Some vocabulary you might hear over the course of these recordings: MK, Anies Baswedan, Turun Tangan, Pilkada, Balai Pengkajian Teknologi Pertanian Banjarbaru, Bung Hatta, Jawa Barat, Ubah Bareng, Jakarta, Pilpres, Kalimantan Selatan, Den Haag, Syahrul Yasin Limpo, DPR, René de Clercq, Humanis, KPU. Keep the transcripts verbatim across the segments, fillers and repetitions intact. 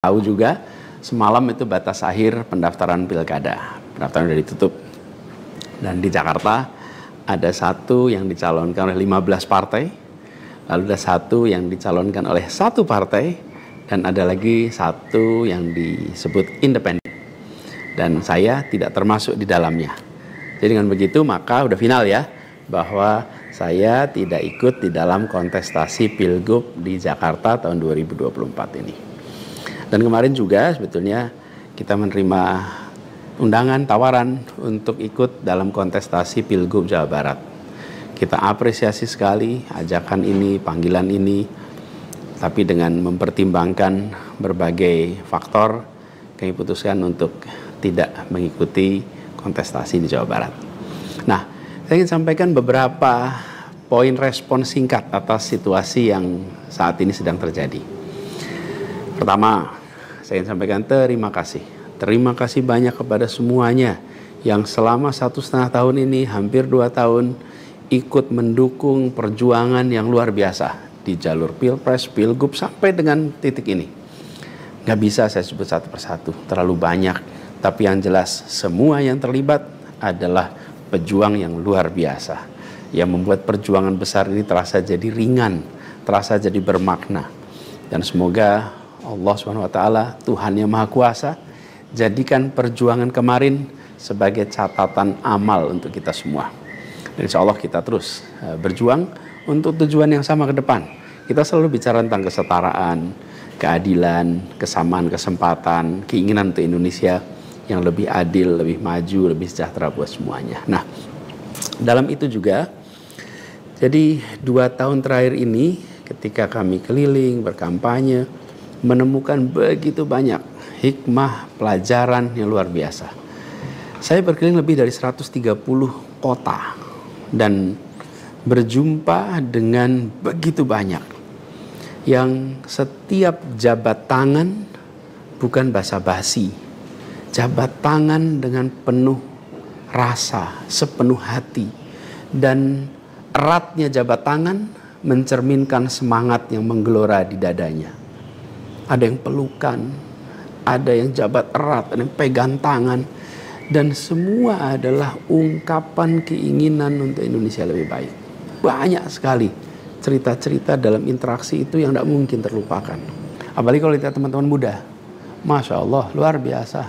Tahu juga semalam itu batas akhir pendaftaran pilkada, pendaftaran sudah ditutup. Dan di Jakarta ada satu yang dicalonkan oleh lima belas partai, lalu ada satu yang dicalonkan oleh satu partai, dan ada lagi satu yang disebut independen. Dan saya tidak termasuk di dalamnya. Jadi dengan begitu maka udah final ya, bahwa saya tidak ikut di dalam kontestasi Pilgub di Jakarta tahun dua ribu dua puluh empat ini. Dan kemarin juga sebetulnya kita menerima undangan, tawaran untuk ikut dalam kontestasi Pilgub Jawa Barat. Kita apresiasi sekali ajakan ini, panggilan ini, tapi dengan mempertimbangkan berbagai faktor, kami putuskan untuk tidak mengikuti kontestasi di Jawa Barat. Nah, saya ingin sampaikan beberapa poin respon singkat atas situasi yang saat ini sedang terjadi. Pertama, saya ingin sampaikan terima kasih. Terima kasih banyak kepada semuanya yang selama satu setengah tahun ini, hampir dua tahun, ikut mendukung perjuangan yang luar biasa di jalur Pilpres, Pilgub, sampai dengan titik ini. Nggak bisa saya sebut satu persatu, terlalu banyak. Tapi yang jelas, semua yang terlibat adalah pejuang yang luar biasa, yang membuat perjuangan besar ini terasa jadi ringan, terasa jadi bermakna. Dan semoga Allah subhanahu wa taala, Tuhan yang Maha Kuasa, jadikan perjuangan kemarin sebagai catatan amal untuk kita semua. Dan insya Allah kita terus berjuang untuk tujuan yang sama ke depan. Kita selalu bicara tentang kesetaraan, keadilan, kesamaan kesempatan, keinginan untuk Indonesia yang lebih adil, lebih maju, lebih sejahtera buat semuanya. Nah, dalam itu juga, jadi dua tahun terakhir ini ketika kami keliling, berkampanye, menemukan begitu banyak hikmah, pelajaran yang luar biasa. Saya berkeliling lebih dari seratus tiga puluh kota dan berjumpa dengan begitu banyak yang setiap jabat tangan bukan basa-basi, jabat tangan dengan penuh rasa, sepenuh hati, dan eratnya jabat tangan mencerminkan semangat yang menggelora di dadanya. Ada yang pelukan, ada yang jabat erat, ada yang pegang tangan. Dan semua adalah ungkapan keinginan untuk Indonesia lebih baik. Banyak sekali cerita-cerita dalam interaksi itu yang tidak mungkin terlupakan. Apalagi kalau kita teman-teman muda. Masya Allah, luar biasa.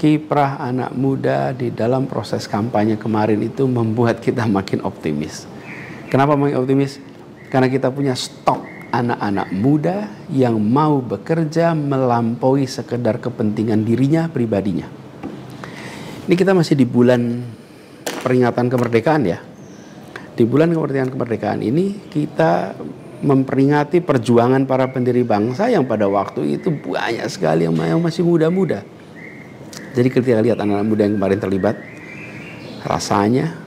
Kiprah anak muda di dalam proses kampanye kemarin itu membuat kita makin optimis. Kenapa makin optimis? Karena kita punya stok anak-anak muda yang mau bekerja melampaui sekedar kepentingan dirinya, pribadinya. Ini kita masih di bulan peringatan kemerdekaan ya. Di bulan kemerdekaan kemerdekaan ini kita memperingati perjuangan para pendiri bangsa yang pada waktu itu banyak sekali yang masih muda-muda. Jadi ketika lihat anak-anak muda yang kemarin terlibat, rasanya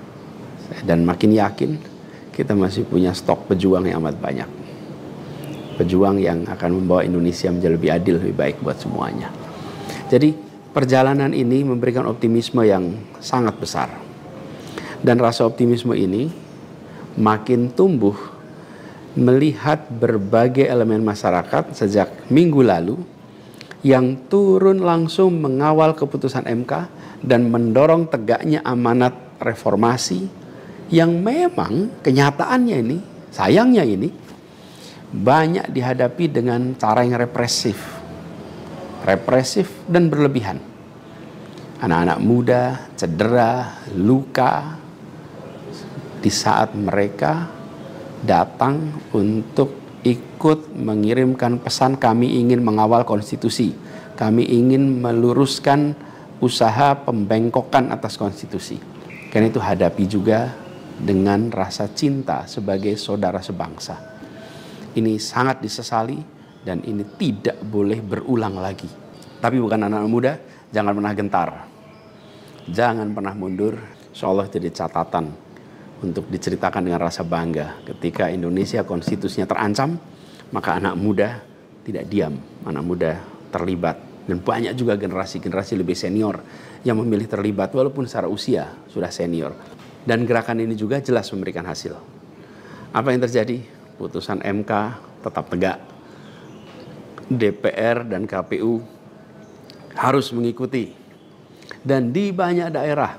dan makin yakin kita masih punya stok pejuang yang amat banyak. Pejuang yang akan membawa Indonesia menjadi lebih adil, lebih baik buat semuanya. Jadi perjalanan ini memberikan optimisme yang sangat besar. Dan rasa optimisme ini makin tumbuh melihat berbagai elemen masyarakat sejak minggu lalu yang turun langsung mengawal keputusan M K dan mendorong tegaknya amanat reformasi yang memang kenyataannya ini, sayangnya ini, banyak dihadapi dengan cara yang represif, represif dan berlebihan. Anak-anak muda cedera, luka di saat mereka datang untuk ikut mengirimkan pesan kami ingin mengawal konstitusi, kami ingin meluruskan usaha pembengkokan atas konstitusi. Karena itu hadapi juga dengan rasa cinta sebagai saudara sebangsa. Ini sangat disesali dan ini tidak boleh berulang lagi. Tapi bukan anak-anak muda, jangan pernah gentar. Jangan pernah mundur. Insya Allah jadi catatan untuk diceritakan dengan rasa bangga. Ketika Indonesia konstitusinya terancam, maka anak muda tidak diam. Anak muda terlibat. Dan banyak juga generasi-generasi lebih senior yang memilih terlibat walaupun secara usia sudah senior. Dan gerakan ini juga jelas memberikan hasil. Apa yang terjadi? Putusan M K tetap tegak, D P R dan K P U harus mengikuti. Dan di banyak daerah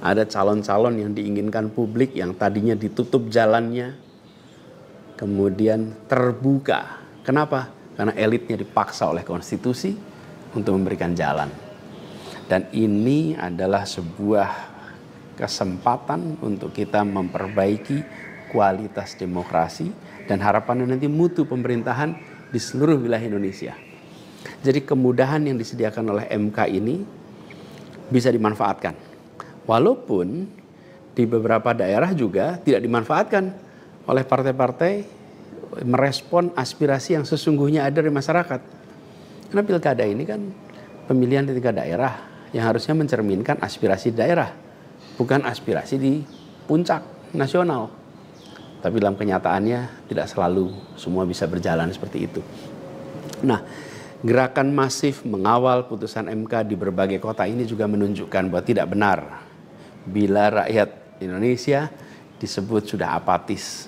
ada calon-calon yang diinginkan publik yang tadinya ditutup jalannya, kemudian terbuka. Kenapa? Karena elitnya dipaksa oleh konstitusi untuk memberikan jalan. Dan ini adalah sebuah kesempatan untuk kita memperbaiki kualitas demokrasi dan harapannya nanti mutu pemerintahan di seluruh wilayah Indonesia. Jadi kemudahan yang disediakan oleh M K ini bisa dimanfaatkan. Walaupun di beberapa daerah juga tidak dimanfaatkan oleh partai-partai merespon aspirasi yang sesungguhnya ada di masyarakat. Karena pilkada ini kan pemilihan di tiga daerah yang harusnya mencerminkan aspirasi daerah, bukan aspirasi di puncak nasional. Tapi dalam kenyataannya tidak selalu semua bisa berjalan seperti itu. Nah, gerakan masif mengawal putusan M K di berbagai kota ini juga menunjukkan bahwa tidak benar bila rakyat Indonesia disebut sudah apatis,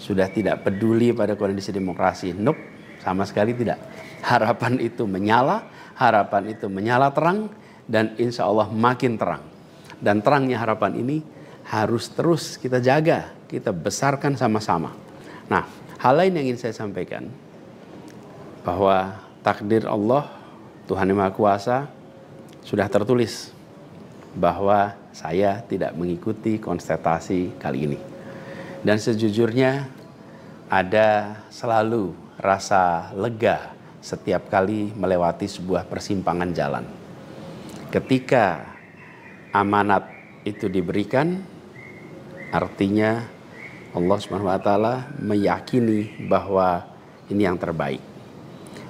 sudah tidak peduli pada kondisi demokrasi. Nope, sama sekali tidak. Harapan itu menyala, harapan itu menyala terang, dan insya Allah makin terang. Dan terangnya harapan ini harus terus kita jaga, kita besarkan sama-sama. Nah, hal lain yang ingin saya sampaikan, bahwa takdir Allah, Tuhan Yang Maha Kuasa, sudah tertulis bahwa saya tidak mengikuti kontestasi kali ini. Dan sejujurnya ada selalu rasa lega setiap kali melewati sebuah persimpangan jalan. Ketika amanat itu diberikan, artinya Allah subhanahu wa taala meyakini bahwa ini yang terbaik.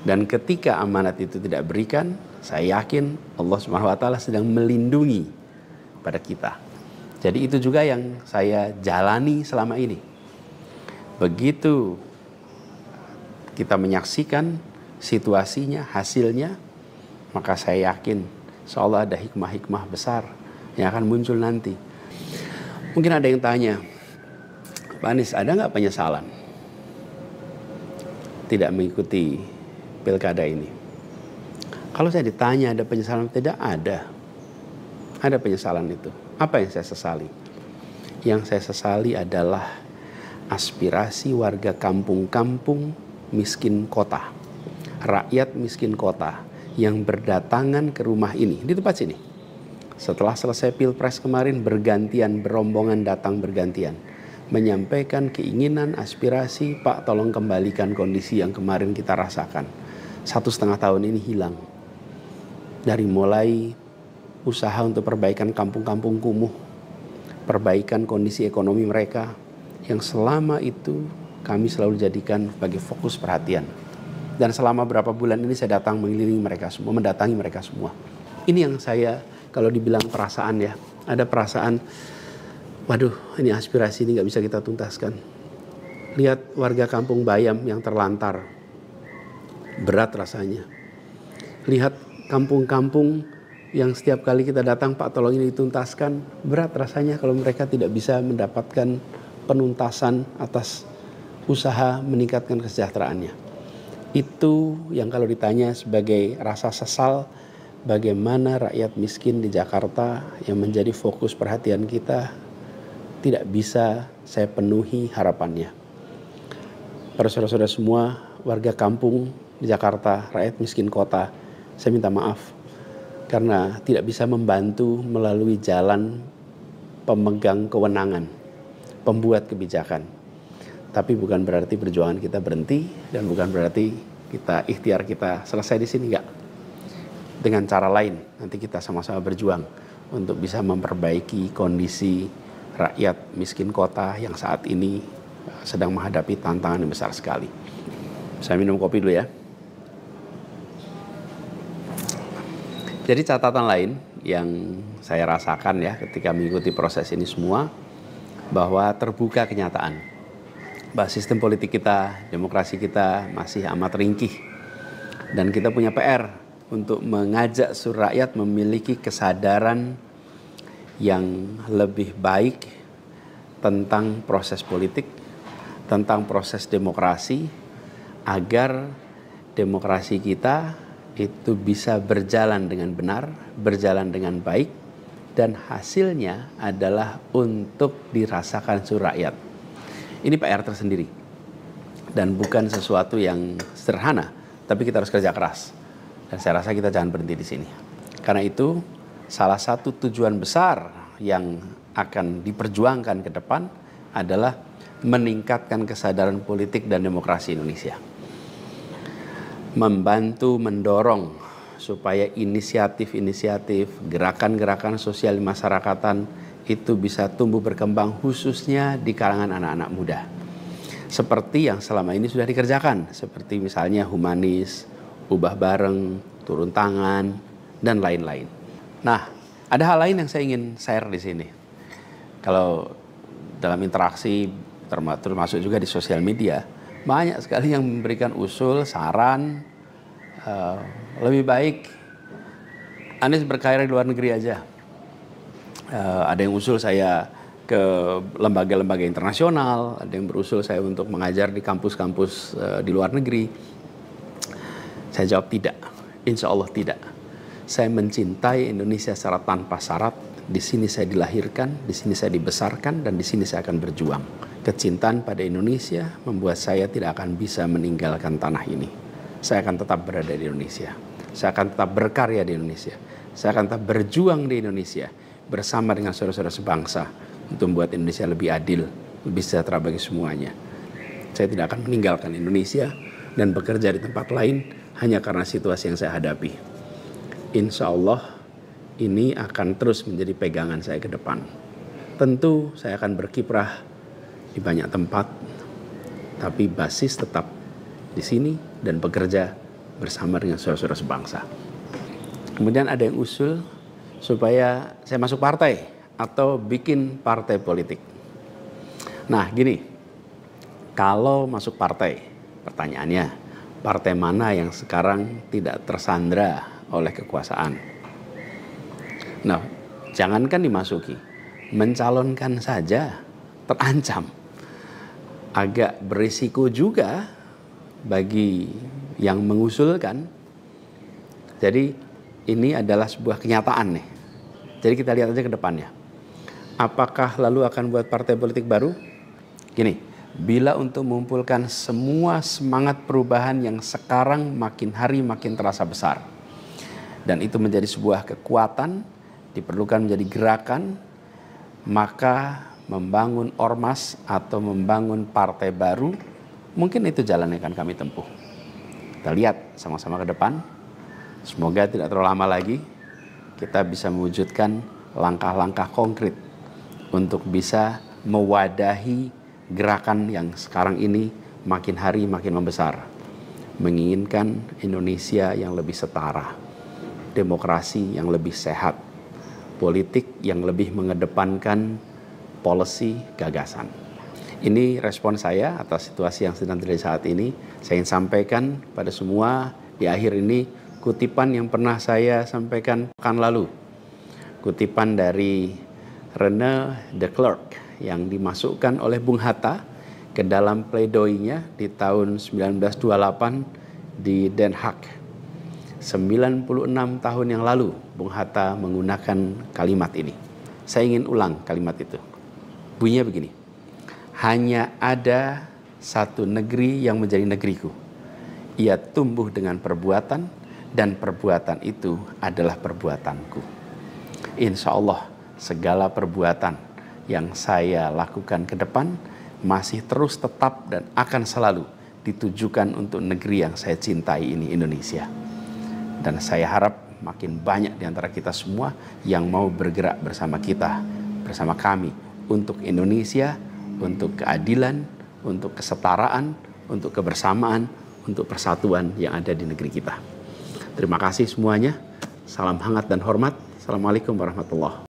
Dan ketika amanat itu tidak berikan, saya yakin Allah subhanahu wa taala sedang melindungi pada kita. Jadi itu juga yang saya jalani selama ini. Begitu kita menyaksikan situasinya, hasilnya, maka saya yakin seolah ada hikmah-hikmah besar yang akan muncul nanti. Mungkin ada yang tanya, Pak Anies, ada nggak penyesalan tidak mengikuti pilkada ini? Kalau saya ditanya ada penyesalan tidak, ada. Ada penyesalan itu. Apa yang saya sesali? Yang saya sesali adalah aspirasi warga kampung-kampung miskin kota, rakyat miskin kota yang berdatangan ke rumah ini, di tempat sini. Setelah selesai Pilpres kemarin, bergantian, berombongan datang bergantian. Menyampaikan keinginan, aspirasi, Pak tolong kembalikan kondisi yang kemarin kita rasakan. Satu setengah tahun ini hilang. Dari mulai usaha untuk perbaikan kampung-kampung kumuh, perbaikan kondisi ekonomi mereka, yang selama itu kami selalu jadikan sebagai fokus perhatian. Dan selama berapa bulan ini saya datang mengelilingi mereka semua, mendatangi mereka semua. Ini yang saya, kalau dibilang perasaan ya, ada perasaan, waduh ini aspirasi ini nggak bisa kita tuntaskan. Lihat warga kampung Bayam yang terlantar, berat rasanya. Lihat kampung-kampung yang setiap kali kita datang, Pak tolong ini dituntaskan, berat rasanya kalau mereka tidak bisa mendapatkan penuntasan atas usaha meningkatkan kesejahteraannya. Itu yang kalau ditanya sebagai rasa sesal, bagaimana rakyat miskin di Jakarta yang menjadi fokus perhatian kita tidak bisa saya penuhi harapannya. Para saudara-saudara semua warga kampung di Jakarta, rakyat miskin kota, saya minta maaf karena tidak bisa membantu melalui jalan pemegang kewenangan, pembuat kebijakan. Tapi bukan berarti perjuangan kita berhenti dan bukan berarti kita ikhtiar kita selesai di sini, enggak. Dengan cara lain nanti kita sama-sama berjuang untuk bisa memperbaiki kondisi rakyat miskin kota yang saat ini sedang menghadapi tantangan yang besar sekali. Saya minum kopi dulu ya. Jadi catatan lain yang saya rasakan ya ketika mengikuti proses ini semua, bahwa terbuka kenyataan bahwa sistem politik kita, demokrasi kita masih amat ringkih, dan kita punya P R untuk mengajak seluruh rakyat memiliki kesadaran yang lebih baik tentang proses politik, tentang proses demokrasi, agar demokrasi kita itu bisa berjalan dengan benar, berjalan dengan baik, dan hasilnya adalah untuk dirasakan seluruh rakyat. Ini P R tersendiri dan bukan sesuatu yang sederhana, tapi kita harus kerja keras. Dan saya rasa kita jangan berhenti di sini. Karena itu salah satu tujuan besar yang akan diperjuangkan ke depan adalah meningkatkan kesadaran politik dan demokrasi Indonesia. Membantu mendorong supaya inisiatif-inisiatif, gerakan-gerakan sosial masyarakatan itu bisa tumbuh berkembang khususnya di kalangan anak-anak muda. Seperti yang selama ini sudah dikerjakan, seperti misalnya Humanis, Ubah Bareng, Turun Tangan, dan lain-lain. Nah, ada hal lain yang saya ingin share di sini. Kalau dalam interaksi, termasuk juga di sosial media, banyak sekali yang memberikan usul, saran, uh, lebih baik Anies berkarir di luar negeri aja. Uh, ada yang usul saya ke lembaga-lembaga internasional, ada yang berusul saya untuk mengajar di kampus-kampus uh, di luar negeri. Saya jawab tidak, insya Allah tidak. Saya mencintai Indonesia secara tanpa syarat. Di sini saya dilahirkan, di sini saya dibesarkan, dan di sini saya akan berjuang. Kecintaan pada Indonesia membuat saya tidak akan bisa meninggalkan tanah ini. Saya akan tetap berada di Indonesia. Saya akan tetap berkarya di Indonesia. Saya akan tetap berjuang di Indonesia bersama dengan saudara-saudara sebangsa untuk membuat Indonesia lebih adil, lebih sejahtera bagi semuanya. Saya tidak akan meninggalkan Indonesia dan bekerja di tempat lain hanya karena situasi yang saya hadapi. Insya Allah ini akan terus menjadi pegangan saya ke depan. Tentu saya akan berkiprah di banyak tempat, tapi basis tetap di sini dan bekerja bersama dengan saudara-saudara sebangsa. Kemudian ada yang usul supaya saya masuk partai atau bikin partai politik. Nah gini, kalau masuk partai, pertanyaannya partai mana yang sekarang tidak tersandra oleh kekuasaan? Nah, jangankan dimasuki, mencalonkan saja terancam. Agak berisiko juga bagi yang mengusulkan. Jadi ini adalah sebuah kenyataan nih. Jadi kita lihat aja ke depannya. Apakah lalu akan buat partai politik baru? Gini, bila untuk mengumpulkan semua semangat perubahan yang sekarang makin hari makin terasa besar, dan itu menjadi sebuah kekuatan, diperlukan menjadi gerakan, maka membangun ormas atau membangun partai baru, mungkin itu jalan yang akan kami tempuh. Kita lihat sama-sama ke depan. Semoga tidak terlalu lama lagi kita bisa mewujudkan langkah-langkah konkret untuk bisa mewadahi gerakan yang sekarang ini makin hari makin membesar. Menginginkan Indonesia yang lebih setara, demokrasi yang lebih sehat, politik yang lebih mengedepankan polisi gagasan. Ini respon saya atas situasi yang sedang terjadi saat ini. Saya ingin sampaikan pada semua di akhir ini kutipan yang pernah saya sampaikan pekan lalu. Kutipan dari René de Clercq yang dimasukkan oleh Bung Hatta ke dalam pledoinya di tahun seribu sembilan ratus dua puluh delapan di Den Haag. sembilan puluh enam tahun yang lalu Bung Hatta menggunakan kalimat ini. Saya ingin ulang kalimat itu. Bunyinya begini. Hanya ada satu negeri yang menjadi negeriku. Ia tumbuh dengan perbuatan dan perbuatan itu adalah perbuatanku. Insya Allah segala perbuatan yang saya lakukan ke depan masih terus tetap dan akan selalu ditujukan untuk negeri yang saya cintai ini, Indonesia. Dan saya harap makin banyak di antara kita semua yang mau bergerak bersama kita, bersama kami untuk Indonesia, untuk keadilan, untuk kesetaraan, untuk kebersamaan, untuk persatuan yang ada di negeri kita. Terima kasih semuanya. Salam hangat dan hormat. Assalamualaikum warahmatullahi wabarakatuh.